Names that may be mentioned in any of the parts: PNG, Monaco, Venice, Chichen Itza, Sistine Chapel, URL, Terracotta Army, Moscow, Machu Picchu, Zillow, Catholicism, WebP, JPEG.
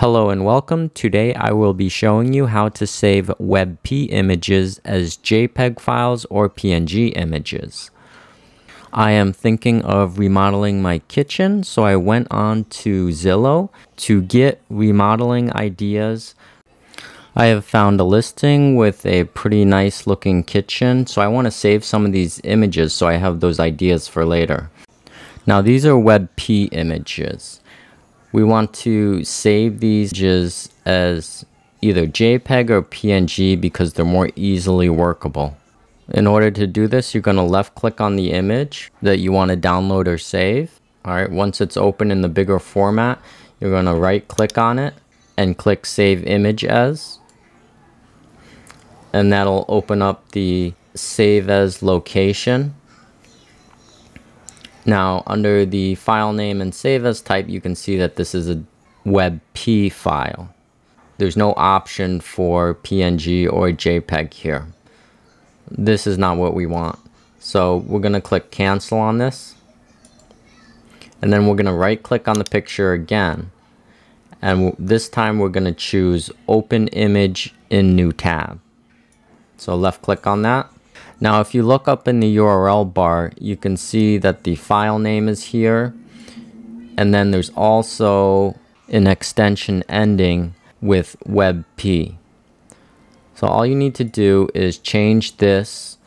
Hello and welcome. Today I will be showing you how to save WebP images as JPEG files or PNG images. I am thinking of remodeling my kitchen, so I went on to Zillow to get remodeling ideas. I have found a listing with a pretty nice looking kitchen, so I want to save some of these images so I have those ideas for later. Now these are WebP images. We want to save these images as either JPEG or PNG because they're more easily workable. In order to do this, you're going to left click on the image that you want to download or save. Alright, once it's open in the bigger format, you're going to right click on it and click Save Image As. And that'll open up the Save As location. Now, under the file name and save as type, you can see that this is a WebP file. There's no option for PNG or JPEG here. This is not what we want. So we're going to click cancel on this. And then we're going to right click on the picture again. And this time we're going to choose Open Image in New Tab. So left click on that. Now if you look up in the URL bar, you can see that the file name is here, and then there's also an extension ending with WebP. So all you need to do is change this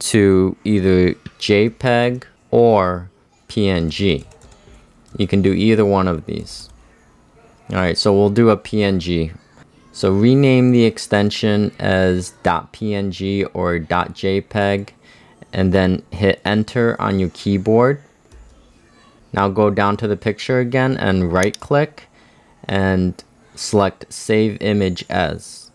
to either JPEG or PNG. You can do either one of these. Alright, so we'll do a PNG. So rename the extension as .png or .jpeg and then hit enter on your keyboard. Now go down to the picture again and right click and select Save Image As.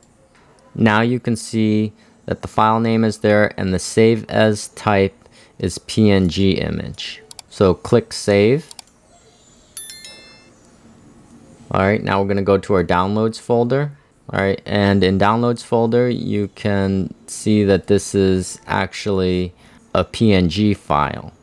Now you can see that the file name is there and the Save As type is PNG image. So click Save. Alright, now we're going to go to our Downloads folder. Alright, and in Downloads folder, you can see that this is actually a PNG file.